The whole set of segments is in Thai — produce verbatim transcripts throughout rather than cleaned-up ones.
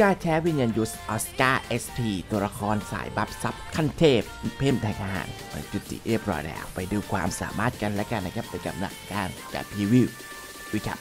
กาแท้วิญญาณยุสออสการ์เอสพีตัวละครสายบัฟซับขั้นเทพเพิ่มทางอาหารมันจุติเรียบร้อยแล้วไปดูความสามารถกันและกันนะครับไปกับหนักการจากพรีวิวดูครับ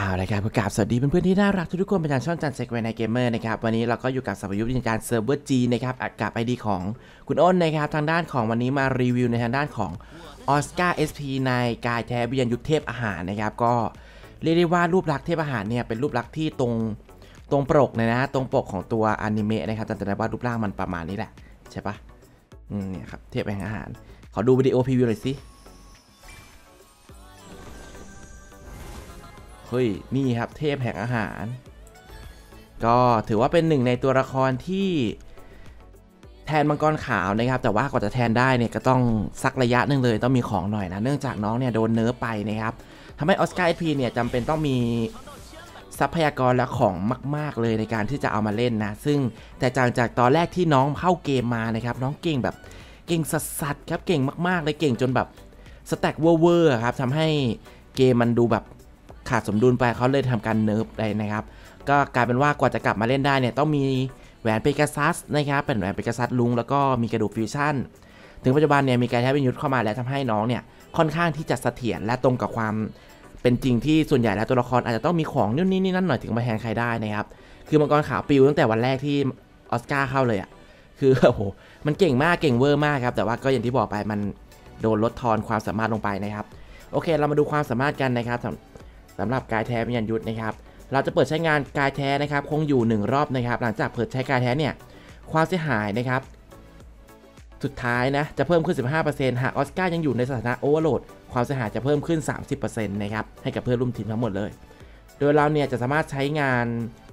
เอาละครับกราบสวัสดีเพื่อนๆที่น่ารักทุกๆคนประจำช่องจันเซกเวไนเกมเมอร์นะครับวันนี้เราก็อยู่กับสรยุทธ์ในการเซิร์ฟเวอร์จีนะครับกับไอดีของคุณอ้นนะครับทางด้านของวันนี้มารีวิวในทางด้านของออสการ์เอสพีในกายแท้วิญญาณยุทธเทพอาหารนะครับก็เรียกได้ว่ารูปลักษณ์เทพอาหารเนี่ยเป็นรูปลักษณ์ที่ตรงตรงปกเลยนะตรงปกของตัวอนิเมะนะครับแต่แต่ว่ารูปร่างมันประมาณนี้แหละใช่ปะนี่ครับเทพแห่งอาหารขอดูวิดีโอพรีวิวเลยสิเฮ้ยนี่ครับเทพแห่งอาหารก็ถือว่าเป็นหนึ่งในตัวละครที่แทนมังกรขาวนะครับแต่ว่ากว่าจะแทนได้เนี่ยก็ต้องสักระยะหนึ่งเลยต้องมีของหน่อยนะเนื่องจากน้องเนี่ยโดนเนิร์ฟไปนะครับทำให้ออสการ์เอสพีเนี่ยจำเป็นต้องมีทรัพยากรและของมากๆเลยในการที่จะเอามาเล่นนะซึ่งแต่จากจากตอนแรกที่น้องเข้าเกมมานะครับน้องเก่งแบบเก่งสัสๆครับเก่งมากๆเลยเก่งจนแบบสแต็กเวอร์ๆครับทำให้เกมมันดูแบบขาดสมดุลไปเขาเลยทำการเนิร์ฟไปนะครับก็กลายเป็นว่ากว่าจะกลับมาเล่นได้เนี่ยต้องมีแหวนปีกาซัสนะครับเป็นแหวนปีกาซัสลุงแล้วก็มีกระดูกฟิวชั่นถึงปัจจุบันเนี่ยมีการใช้เป็นยุทธเข้ามาแล้วทำให้น้องเนี่ยค่อนข้างที่จะเสถียรและตรงกับความเป็นจริงที่ส่วนใหญ่แล้วตัวละครอาจจะต้องมีของนู่นนี่นั่นหน่อยถึงมาแทนใครได้นะครับคือมังกรขาวปิวตั้งแต่วันแรกที่ออสการ์เข้าเลยอ่ะคือโอ้โหมันเก่งมากเก่งเวอร์มากครับแต่ว่าก็อย่างที่บอกไปมันโดนลดทอนความสามารถลงไปนะครับโอเคเรามาดูความสามารถกันนะครับสำหรับกายแท้วิญญาณยุทธนะครับเราจะเปิดใช้งานกายแท้นะครับคงอยู่หนึ่งรอบนะครับหลังจากเปิดใช้กายแท้เนี่ยความเสียหายนะครับสุดท้ายนะจะเพิ่มขึ้น สิบห้าเปอร์เซ็นต์ หากออสการ์ยังอยู่ในสถานะโอเวอร์โหลดความเสียหายจะเพิ่มขึ้น สามสิบเปอร์เซ็นต์ นะครับให้กับเพื่อนร่วมทีมทั้งหมดเลยโดยเราเนี่ยจะสามารถใช้งาน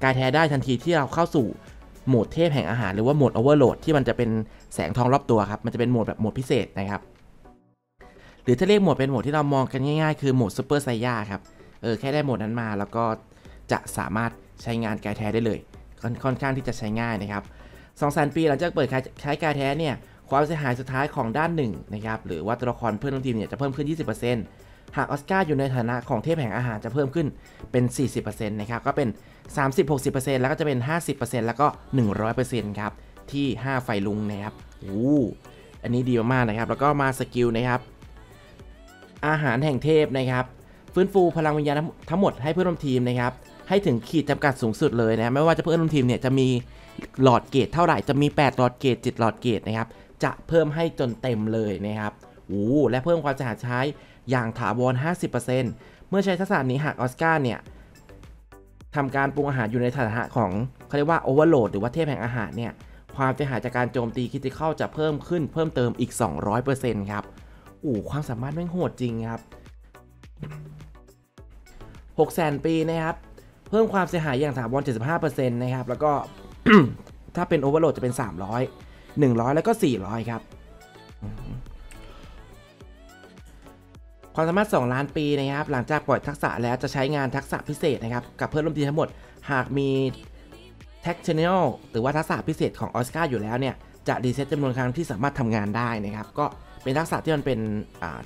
กายแท้ได้ทันทีที่เราเข้าสู่โหมดเทพแห่งอาหารหรือว่าโหมดโอเวอร์โหลดที่มันจะเป็นแสงทองรอบตัวครับมันจะเป็นโหมดแบบโหมดพิเศษนะครับหรือถ้าเรียกโหมดเป็นโหมดที่เรามองกันง่ายๆคือโหมดซูเปอร์ไซย่าครับเออแค่ได้โหมดนั้นมาแล้วก็จะสามารถใช้งานกายแท้ได้เลยค่อนข้างที่จะใช้ง่ายนะครับสองแสนปีหลังจากเปิดใช้กายแท้เนี่ยความเสียหายสุดท้ายของด้านหนึ่งนะครับหรือว่าตัวละครเพื่อนร่วมทีมเนี่ยจะเพิ่มขึ้น ยี่สิบเปอร์เซ็นต์ หากออสการ์อยู่ในฐานะของเทพแห่งอาหารจะเพิ่มขึ้นเป็น สี่สิบเปอร์เซ็นต์ นะครับก็เป็น สามสิบ หกสิบเปอร์เซ็นต์ แล้วก็จะเป็น ห้าสิบเปอร์เซ็นต์ แล้วก็ หนึ่งร้อยเปอร์เซ็นต์ ครับที่ห้าไฟลุงนะครับโอ้อันนี้ดีมากๆนะครับแล้วก็มาสกิลนะครับอาหารแห่งเทพนะครับฟื้นฟูพลังวิญญาณทั้งหมดให้เพื่อนร่วมทีมนะครับให้ถึงขีดจำกัดสูงสุดเลยนะไม่ว่าจะเพื่อนร่วมทีมเนี่ยจะมีหลอดเกจเท่าไหร่จะมีแปดหลอดเกจเจ็ดหลอดเกจนะครับจะเพิ่มให้จนเต็มเลยนะครับโอ้และเพิ่มความเสียหายใช้อย่างถาวร ห้าสิบเปอร์เซ็นต์ เมื่อใช้ทักษะนี้หากออสการ์เนี่ยทำการปรุงอาหารอยู่ในฐานะของเขาเรียกว่าโอเวอร์โหลดหรือว่าเทพแห่งอาหารเนี่ยความเสียหายจากการโจมตีคริติคอลจะเพิ่มขึ้นเพิ่มเติมอีก สองร้อยเปอร์เซ็นต์ ครับโอ้ความสามารถแม่งโหดจริงครับหกแสน ปีนะครับเพิ่มความเสียหายอย่างถาวร เจ็ดสิบห้าเปอร์เซ็นต์ นะครับแล้วก็ ถ้าเป็นโอเวอร์โหลดจะเป็นสามร้อย หนึ่งร้อยแล้วก็สี่ร้อยครับ ความสามารถสองล้าน ปีนะครับหลังจากปล่อยทักษะแล้วจะใช้งานทักษะพิเศษนะครับกับเพื่อนร่วมทีมทั้งหมดหากมีแท็กชแนลหรือว่าทักษะพิเศษของออสการ์อยู่แล้วเนี่ยจะรีเซ็ตจำนวนครั้งที่สามารถทำงานได้นะครับก็เป็นทักษะที่มันเป็น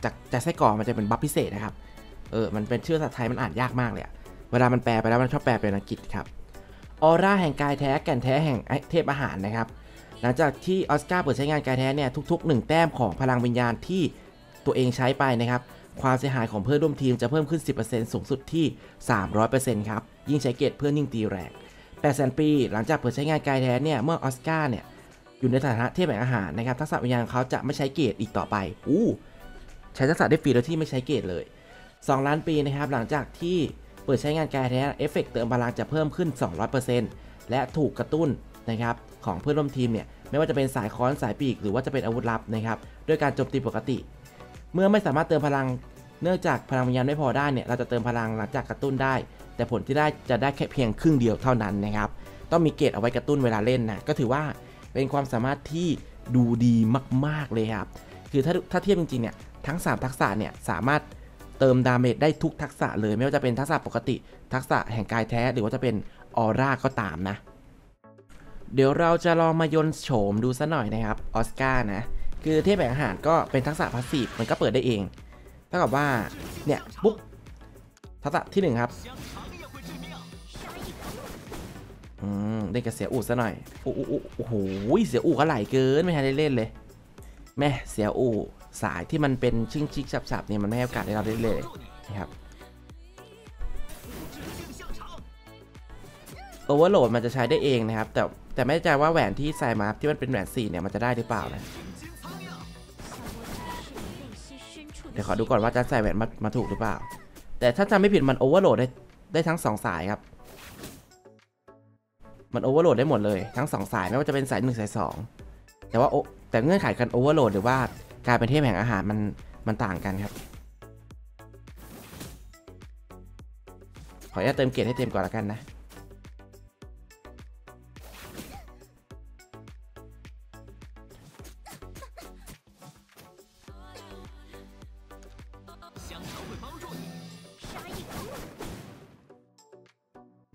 จากจากไส้กรอกมันจะเป็นบัฟพิเศษนะครับเออมันเป็นชื่อภาษาไทยมันอ่านยากมากเลยเวลามันแปลไปแล้วมันชอบแปลเป็นอังกฤษครับออร่าแห่งกายแท้แก่นแท้แห่งเทพอาหารนะครับหลังจากที่ออสการ์เปิดใช้งานกายแท้เนี่ยทุกๆหนึ่งแต้มของพลังวิญญาณที่ตัวเองใช้ไปนะครับความเสียหายของเพื่อนร่วมทีมจะเพิ่มขึ้น สิบเปอร์เซ็นต์ สูงสุดที่ สามร้อยเปอร์เซ็นต์ ครับยิ่งใช้เกจเพื่อนยิ่งตีแรงแปดแสน ปีหลังจากเปิดใช้งานกายแท้เนี่ยเมื่อออสการ์เนี่ยอยู่ในฐานะเทพแห่งอาหารนะครับทักษะวิญญาณเขาจะไม่ใช้เกจอีกต่อไปอู้ใช้ทักษะได้ฟรีโดยที่ไม่ใช้เกจเลยสองล้าน ปีนะครับหลังจากที่เปิดใช้งานกายแท้เอฟเฟกต์เติมพลังจะเพิ่มขึ้น สองร้อยเปอร์เซ็นต์ และถูกกระตุ้นนะครับของเพื่อนร่วมทีมเนี่ยไม่ว่าจะเป็นสายค้อนสายปีกหรือว่าจะเป็นอาวุธลับนะครับด้วยการโจมตีปกติเมื่อไม่สามารถเติมพลังเนื่องจากพลังวิญญาณไม่พอได้เนี่ยเราจะเติมพลังหลังจากกระตุ้นได้แต่ผลที่ได้จะได้แค่เพียงครึ่งเดียวเท่านั้นนะครับ ต้องมีเกจเอาไว้กระตุ้นเวลาเล่นนะก็ถือว่าเป็นความสามารถที่ดูดีมากๆเลยครับคือถ้าถ้าเทียบจริงๆเนี่ยทั้งสามทักษะเนี่ยสามารถเติมดาเมจได้ทุกทักษะเลยไม่ว่าจะเป็นทักษะปกติทักษะแห่งกายแท้หรือว่าจะเป็นออร่าก็ตามนะเดี๋ยวเราจะลองมายนโฉมดูซะหน่อยนะครับออสการ์นะคือเทพแห่งอาหารก็เป็นทักษะพาสซีฟมันก็เปิดได้เองเท่ากับว่าเนี่ยปุ๊บทักษะที่หนึ่งครับอืมได้กับเสียอู่ซะหน่อยโอ้โหโอ้โหเสียอู่ก็ไหลเกินไม่ทันได้เล่นเลยแม่เสียอู่สายที่มันเป็นชิงชิกฉับๆเนี่ยมันไม่ให้โอกาสให้เราเล่นเลยนะครับโอเวอร์โหลดมันจะใช้ได้เองนะครับแต่แต่ไม่แน่ใจว่าแหวนที่ใส่มาที่มันเป็นแหวนสี่เนี่ยมันจะได้หรือเปล่านะเดี๋ยวขอดูก่อนว่าจะใส่แหวนมามาถูกหรือเปล่าแต่ถ้าจำไม่ผิดมันโอเวอร์โหลดได้ได้ทั้งสองสายครับมันโอเวอร์โหลดได้หมดเลยทั้งสองสายไม่ว่าจะเป็นสายหนึ่งสายสองแต่ว่าแต่เงื่อนไขการโอเวอร์โหลดหรือว่าการเป็นเทพแห่งอาหารมันมันต่างกันครับขออนุญาตเติมเกจให้เต็มก่อนละกันนะ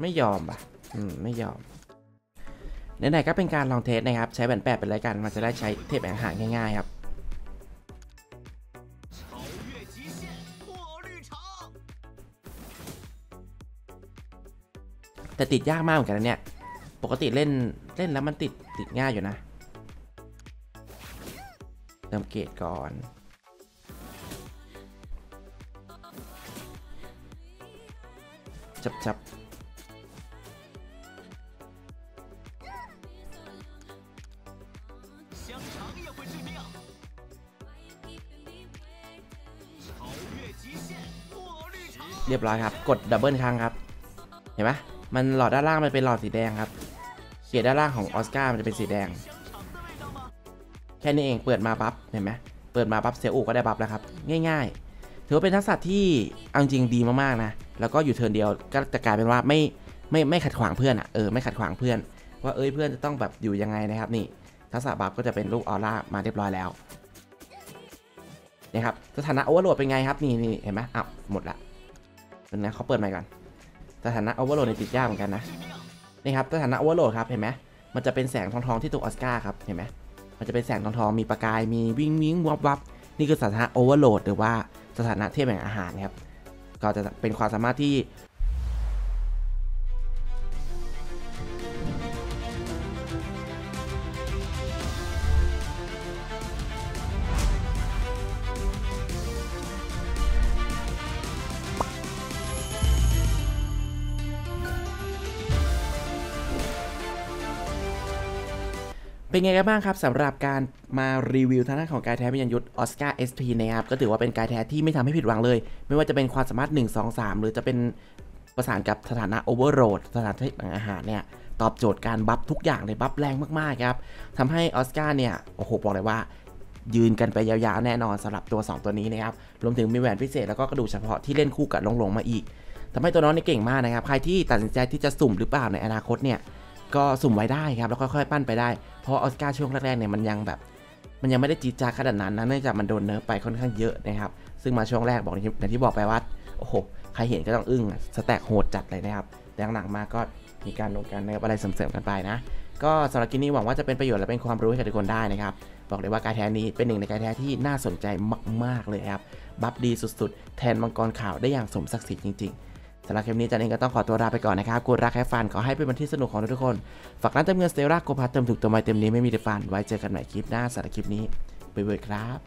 ไม่ยอมป่ะอืมไม่ยอมไหนๆก็เป็นการลองเทสนะครับใช้แบนแปดเป็นรายการมันจะได้ใช้เทปแห่งอาหารง่ายๆครับแต่ติดยากมากเหมือนกันนะเนี่ยปกติเล่นเล่นแล้วมันติดติดง่ายอยู่นะเติมเกจก่อนจับจับเรียบร้อยครับกดดับเบิลครั้งครับเห็นไหมมันหลอดด้านล่างมันเป็นหลอดสีแดงครับเกียร์ด้านล่างของออสการ์มันจะเป็นสีแดงแค่นี้เองเปิดมาปั๊บเห็นไหมเปิดมาปั๊บเซลล์ก็ได้ปั๊บแล้วครับง่ายๆถือว่าเป็นทักษะที่เอาจริงดีมากๆนะแล้วก็อยู่เทิร์นเดียวก็จะกลายเป็นว่าไม่ไม่ไม่ขัดขวางเพื่อนอ่ะเออไม่ขัดขวางเพื่อนว่าเอ้ยเพื่อนจะต้องแบบอยู่ยังไงนะครับนี่ทักษะบัฟก็จะเป็นลูกออร่ามาเรียบร้อยแล้วนะครับสถานะโอเวอร์โหลดเป็นไงครับนี่นี่เห็นไหมอ้าวหมดละเป็นไงเขาเปิดใหม่ก่อนสถานะโอเวอร์โหลดในติดยากเหมือนกันนะนี่ครับสถานะโอเวอร์โหลดครับเห็นไหมมันจะเป็นแสงทองทองที่ตัวออสการ์ครับเห็นไหมมันจะเป็นแสงทองทองมีประกายมีวิ่งวิ่งวับวับนี่คือสถานะโอเวอร์โหลดหรือว่าสถานะเทพแห่งอาหารครับก็จะเป็นความสามารถที่เป็นไงกันบ้างครับสำหรับการมารีวิวทางด้านของกายแท้วิญญาณยุทธ์ออสการ์ เอส พี นะครับก็ถือว่าเป็นกายแท้ที่ไม่ทำให้ผิดหวังเลยไม่ว่าจะเป็นความสามารถหนึ่ง สอง สามหรือจะเป็นประสานกับสถานะโอเวอร์โหลดสถานะอาหารเนี่ยตอบโจทย์การบัฟทุกอย่างเลยบัฟแรงมากๆครับทำให้ออสการ์เนี่ยโอ้โหบอกเลยว่ายืนกันไปยาวๆแน่นอนสำหรับตัวสองตัวนี้นะครับรวมถึงมีแหวนพิเศษแล้วก็กระดูกเฉพาะที่เล่นคู่กับหลงๆมาอีกทำให้ตัวน้องนี่เก่งมากนะครับใครที่ตัดสินใจที่จะสุ่มหรือเปล่าในอนาคตเนี่ยก็สุ่มไว้ได้ครับแล้วค่อยๆปั้นไปได้เพราะออสการ์ช่วงแรกๆเนี่ยมันยังแบบมันยังไม่ได้จีจาขนาดนั้นนะเนื่องจากมันโดนเนิร์ฟไปค่อนข้างเยอะนะครับซึ่งมาช่วงแรกบอกในที่บอกไปว่าโอ้โหใครเห็นก็ต้องอึ้งสแต็กโหดจัดเลยนะครับแต่หลังๆมาก็มีการลงการเนิร์ฟอะไรเสริมๆกันไปนะก็สำหรับคลิปนี้หวังว่าจะเป็นประโยชน์และเป็นความรู้ให้กับทุกคนได้นะครับบอกเลยว่ากายแท้นี้เป็นหนึ่งในกายแท้ที่น่าสนใจมากๆเลยครับบัฟดีสุดๆแทนมังกรขาวได้อย่างสมศักดิ์ศรีจริงๆสำหรับคลิปนี้จันเองก็ต้องขอตัวลาไปก่อนนะครับกูรักแค่ฟันขอให้เป็นวันที่สนุกของทุกคนฝากร้านเติมเงินสเตลล่าโกพาเติมถูกตัวไม้เต็มนี้ไม่มีเดฟันไว้เจอกันใหม่คลิปหน้าสำหรับคลิปนี้บ๊ายบายครับ